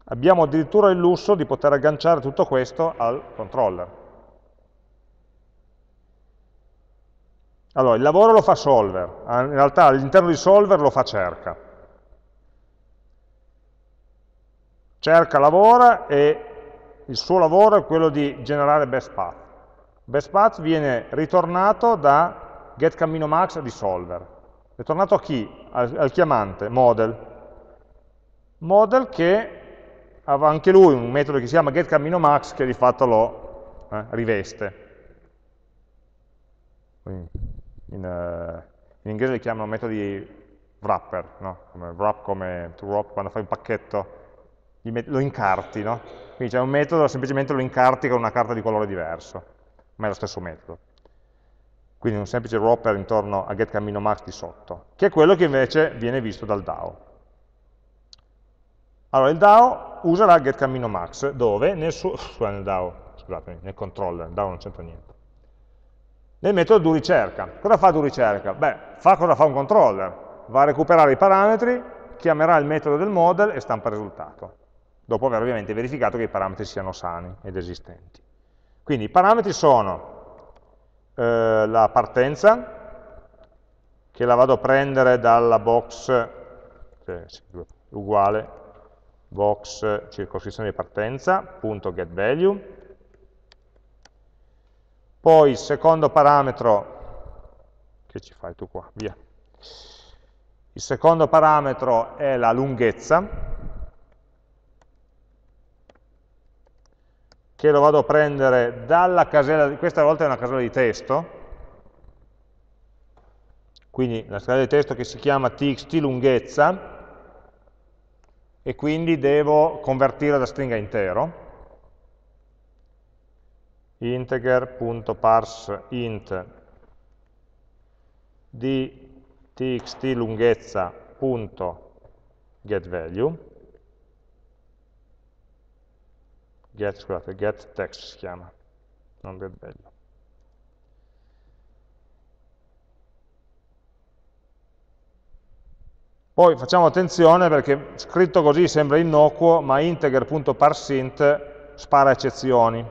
Abbiamo addirittura il lusso di poter agganciare tutto questo al controller. Allora, il lavoro lo fa solver, in realtà all'interno di solver lo fa cerca. Cerca lavora e il suo lavoro è quello di generare best path. Best path viene ritornato da getCamminoMax di solver. Ritornato a chi? Al, al chiamante, model. Model che aveva anche lui un metodo che si chiama getCamminoMax che di fatto lo eh, riveste. In, in inglese li chiamano metodi wrapper, no? Come wrap, come to wrap, quando fai un pacchetto lo incarti, no? Quindi c'è un metodo, semplicemente lo incarti con una carta di colore diverso, ma è lo stesso metodo. Quindi un semplice wrapper intorno a getCamminoMax di sotto, che è quello che invece viene visto dal DAO. Allora il DAO userà getCamminoMax dove nel suo, scusate, nel DAO, scusatemi, nel controller, il DAO non c'entra niente. Nel metodo doRicerca. Cosa fa doRicerca? Beh, fa cosa fa un controller. Va a recuperare i parametri, chiamerà il metodo del model e stampa il risultato. Dopo aver ovviamente verificato che i parametri siano sani ed esistenti. Quindi i parametri sono eh, la partenza, che la vado a prendere dalla box, cioè, uguale, box circoscrizione di partenza, punto get value. Poi il secondo parametro, che ci fai tu qua, via. Il secondo parametro è la lunghezza, che lo vado a prendere dalla casella, questa volta è una casella di testo, quindi la casella di testo che si chiama txt lunghezza, e quindi devo convertire da stringa intero, integer.parseInt di txt lunghezza.getValue, get, scusate, getText si chiama, non getValue. Poi facciamo attenzione perché scritto così sembra innocuo, ma integer.parseInt spara eccezioni.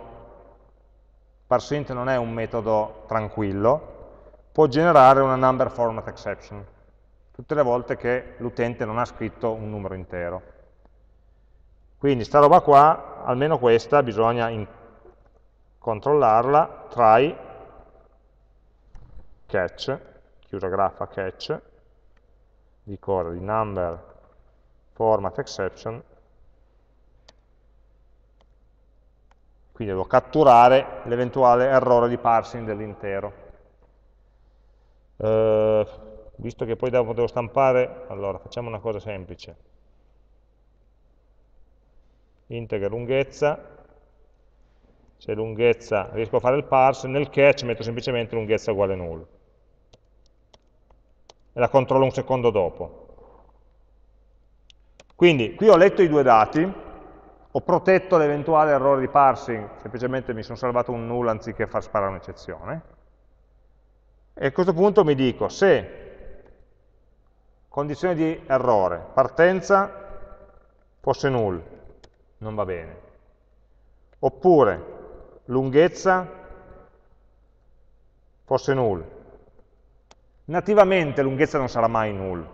ParseInt non è un metodo tranquillo, può generare una number format exception, tutte le volte che l'utente non ha scritto un numero intero. Quindi sta roba qua, almeno questa, bisogna controllarla, try, catch, chiusa graffa catch, di cosa? Di number format exception, quindi devo catturare l'eventuale errore di parsing dell'intero. Eh, visto che poi dopo devo stampare, allora facciamo una cosa semplice, integer lunghezza, se lunghezza riesco a fare il parse, nel catch metto semplicemente lunghezza uguale null e la controllo un secondo dopo. Quindi qui ho letto i due dati, ho protetto l'eventuale errore di parsing, semplicemente mi sono salvato un null anziché far sparare un'eccezione, e a questo punto mi dico se condizione di errore, partenza fosse null, non va bene, oppure lunghezza fosse null. Nativamente lunghezza non sarà mai null,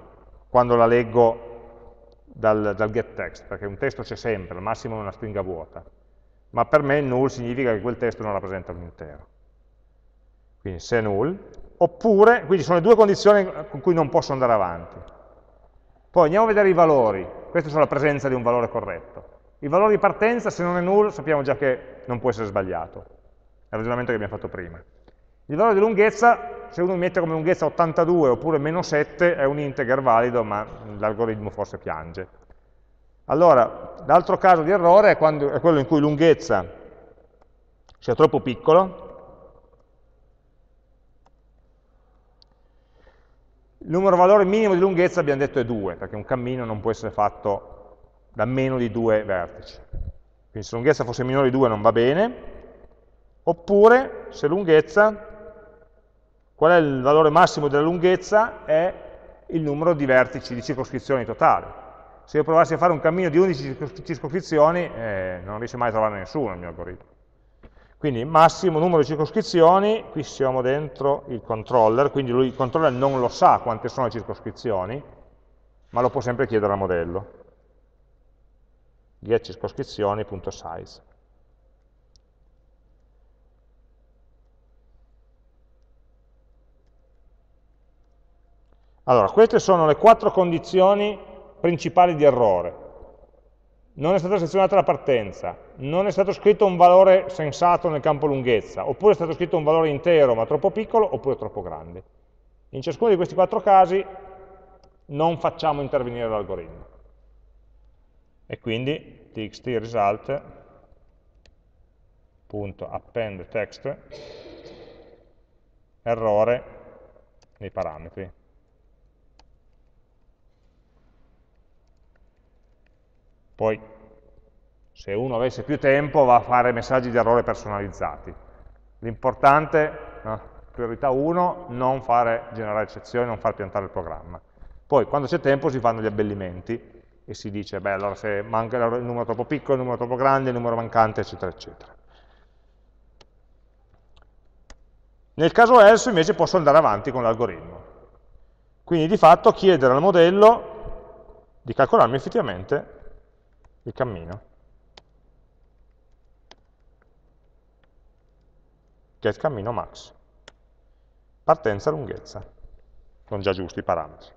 quando la leggo dal, dal getText, perché un testo c'è sempre, al massimo è una stringa vuota. ma per me null significa che quel testo non rappresenta un intero. Quindi se null, oppure, quindi sono le due condizioni con cui non posso andare avanti. Poi andiamo a vedere i valori, queste sono la presenza di un valore corretto. Il valore di partenza, se non è null, sappiamo già che non può essere sbagliato, è il ragionamento che abbiamo fatto prima. Il valore di lunghezza, se uno mette come lunghezza ottantadue oppure meno sette, è un integer valido, ma l'algoritmo forse piange. Allora, l'altro caso di errore è, quando, è quello in cui lunghezza sia troppo piccolo. Il numero valore minimo di lunghezza abbiamo detto è due, perché un cammino non può essere fatto da meno di due vertici. Quindi se lunghezza fosse minore di due non va bene, oppure se lunghezza... Qual è il valore massimo della lunghezza? È il numero di vertici, di circoscrizioni totali. Se io provassi a fare un cammino di undici circoscrizioni, eh, non riesce mai a trovare nessuno il mio algoritmo. Quindi massimo numero di circoscrizioni, qui siamo dentro il controller, quindi lui, il controller non lo sa quante sono le circoscrizioni, ma lo può sempre chiedere al modello. Get circoscrizioni.size. Allora, queste sono le quattro condizioni principali di errore. Non è stata selezionata la partenza, non è stato scritto un valore sensato nel campo lunghezza, oppure è stato scritto un valore intero ma troppo piccolo, oppure troppo grande. In ciascuno di questi quattro casi non facciamo intervenire l'algoritmo. E quindi txt result.appendText errore nei parametri. Poi, se uno avesse più tempo, va a fare messaggi di errore personalizzati. L'importante, no? Priorità uno, non fare generare eccezioni, non far piantare il programma. Poi, quando c'è tempo, si fanno gli abbellimenti e si dice, beh, allora se manca il numero troppo piccolo, il numero troppo grande, il numero mancante, eccetera, eccetera. Nel caso else, invece, posso andare avanti con l'algoritmo. Quindi, di fatto, chiedere al modello di calcolarmi effettivamente il cammino. Get cammino max. Partenza lunghezza. Sono già giusti i parametri.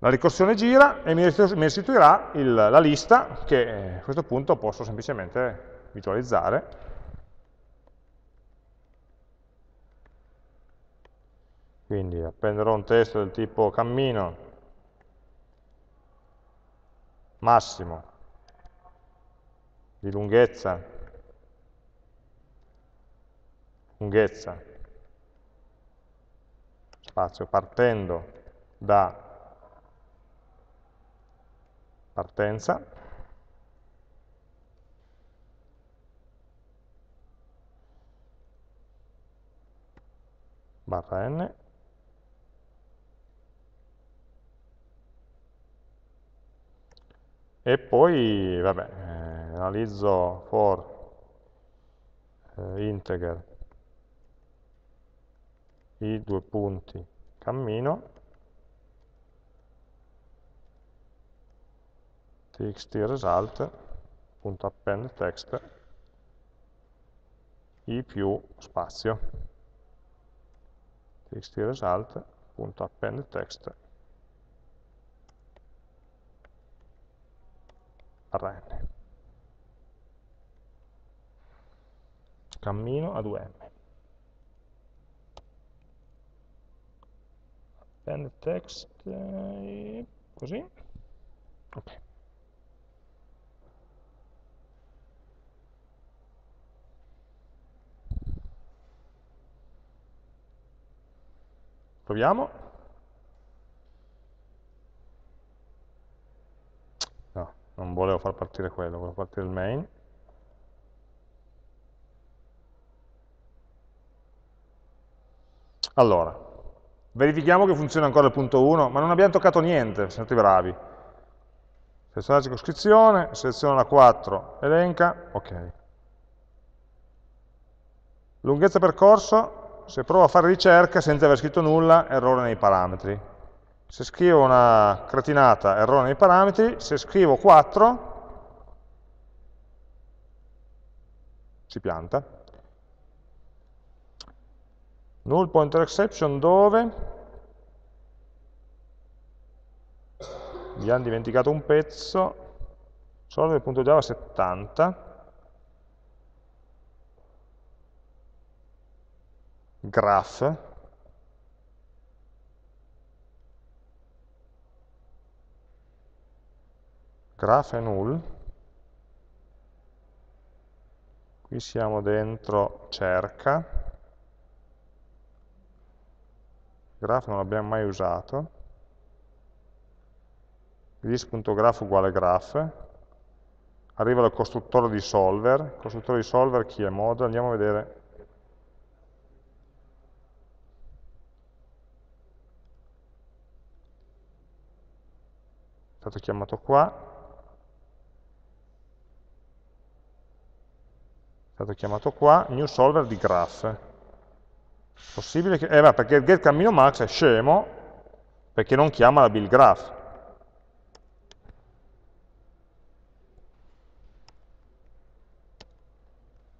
La ricorsione gira e mi restituirà il, la lista che a questo punto posso semplicemente visualizzare. Quindi appenderò un testo del tipo cammino massimo di lunghezza, lunghezza, spazio, partendo da partenza, barra n, e poi, vabbè, eh, analizzo for eh, integer i due punti cammino, txt result.appendText i più spazio, txt result.appendText N. Cammino a due m. Append text, eh, così. Ok. Proviamo. Non volevo far partire quello, volevo far partire il main. Allora, verifichiamo che funziona ancora il punto uno, ma non abbiamo toccato niente, siete bravi. Seleziona la circoscrizione, seleziona la quattro, elenca, ok. Lunghezza percorso, se provo a fare ricerca senza aver scritto nulla, errore nei parametri. Se scrivo una cretinata, errore nei parametri. Se scrivo quattro, si pianta. Null pointer exception dove? Gli hanno dimenticato un pezzo. Solve.java settanta. Graph. Graph è null. Qui siamo dentro cerca. Graph non l'abbiamo mai usato. List.graph uguale graph. Arriva dal costruttore di solver. Il costruttore di solver chi è? Model. Andiamo a vedere. È stato chiamato qua, è stato chiamato qua, new solver di graph. Possibile che, eh ma perché il getCamminoMax è scemo, perché non chiama la build graph.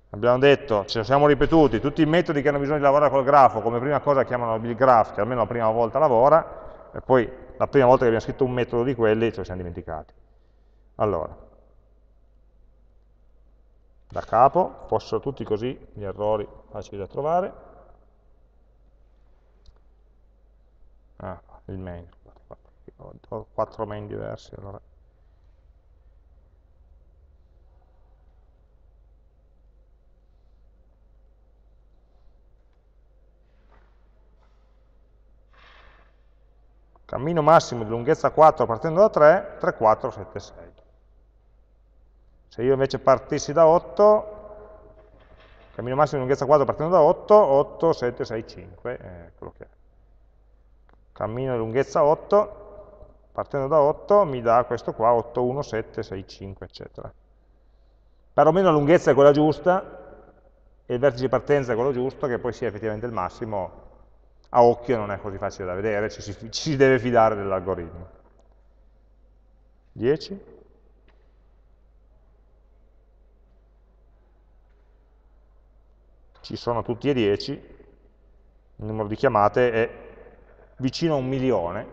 Abbiamo detto, ce lo siamo ripetuti, tutti i metodi che hanno bisogno di lavorare col grafo, come prima cosa chiamano la build graph, che almeno la prima volta lavora, e poi la prima volta che abbiamo scritto un metodo di quelli ce lo siamo dimenticati. Allora, da capo, fossero tutti così gli errori facili da trovare. Ah, il main, ho quattro main diversi, allora. Cammino massimo di lunghezza quattro partendo da tre, tre, quattro, sette, sei. Se io invece partissi da otto, cammino massimo di lunghezza quattro partendo da otto, otto, sette, sei, cinque, è quello che è. Cammino di lunghezza otto, partendo da otto, mi dà questo qua, otto, uno, sette, sei, cinque, eccetera. Perlomeno la lunghezza è quella giusta, e il vertice di partenza è quello giusto, che poi sia effettivamente il massimo. A occhio non è così facile da vedere, ci si, ci si deve fidare dell'algoritmo. dieci. Ci sono tutti e dieci, il numero di chiamate è vicino a un milione,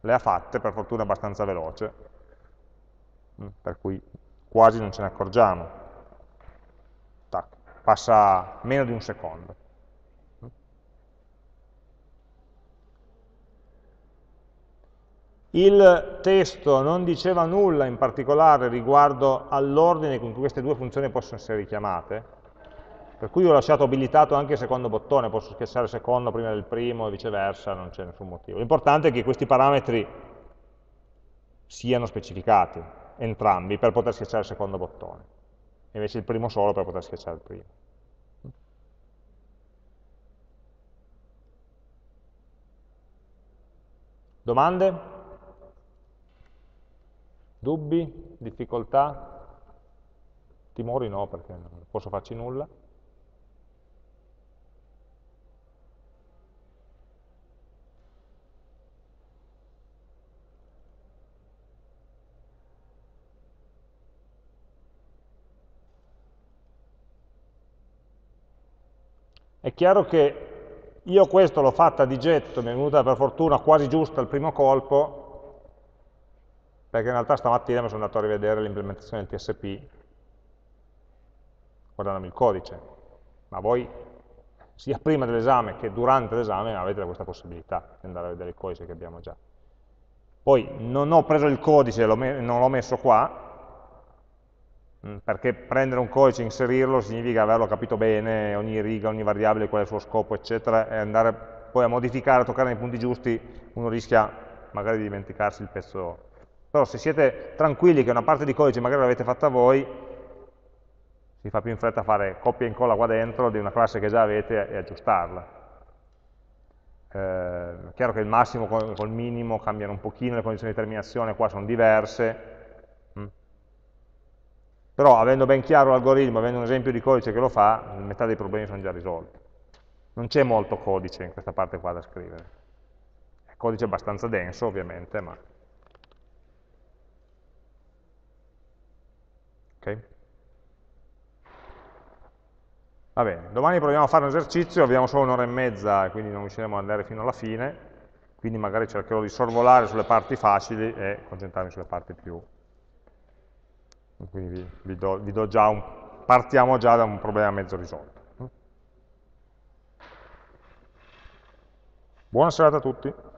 le ha fatte per fortuna abbastanza veloce, per cui quasi non ce ne accorgiamo. Tac, passa meno di un secondo. Il testo non diceva nulla in particolare riguardo all'ordine con cui queste due funzioni possono essere richiamate, per cui ho lasciato abilitato anche il secondo bottone, posso schiacciare il secondo prima del primo e viceversa, non c'è nessun motivo. L'importante è che questi parametri siano specificati, entrambi, per poter schiacciare il secondo bottone, invece il primo solo per poter schiacciare il primo. Domande? Dubbi? Difficoltà? Timori no, perché non posso farci nulla. È chiaro che io questo l'ho fatta di getto, mi è venuta per fortuna quasi giusta al primo colpo, perché in realtà stamattina mi sono andato a rivedere l'implementazione del T S P guardandomi il codice, ma voi sia prima dell'esame che durante l'esame avete questa possibilità di andare a vedere il codice che abbiamo già. Poi non ho preso il codice, non l'ho messo qua, perché prendere un codice e inserirlo significa averlo capito bene, ogni riga, ogni variabile, qual è il suo scopo, eccetera, e andare poi a modificare, a toccare nei punti giusti, uno rischia magari di dimenticarsi il pezzo. Però se siete tranquilli che una parte di codice magari l'avete fatta voi, si fa più in fretta a fare copia e incolla qua dentro di una classe che già avete e aggiustarla. Eh, è chiaro che il massimo col, col minimo cambiano un pochino, le condizioni di terminazione qua sono diverse, mm. però avendo ben chiaro l'algoritmo, avendo un esempio di codice che lo fa, metà dei problemi sono già risolti. Non c'è molto codice in questa parte qua da scrivere. codice abbastanza denso ovviamente, ma... Ok? Va bene, domani proviamo a fare un esercizio, abbiamo solo un'ora e mezza, quindi non riusciremo ad andare fino alla fine, quindi magari cercherò di sorvolare sulle parti facili e concentrarmi sulle parti più... Quindi vi, vi do, vi do già un, partiamo già da un problema mezzo risolto. Buona serata a tutti.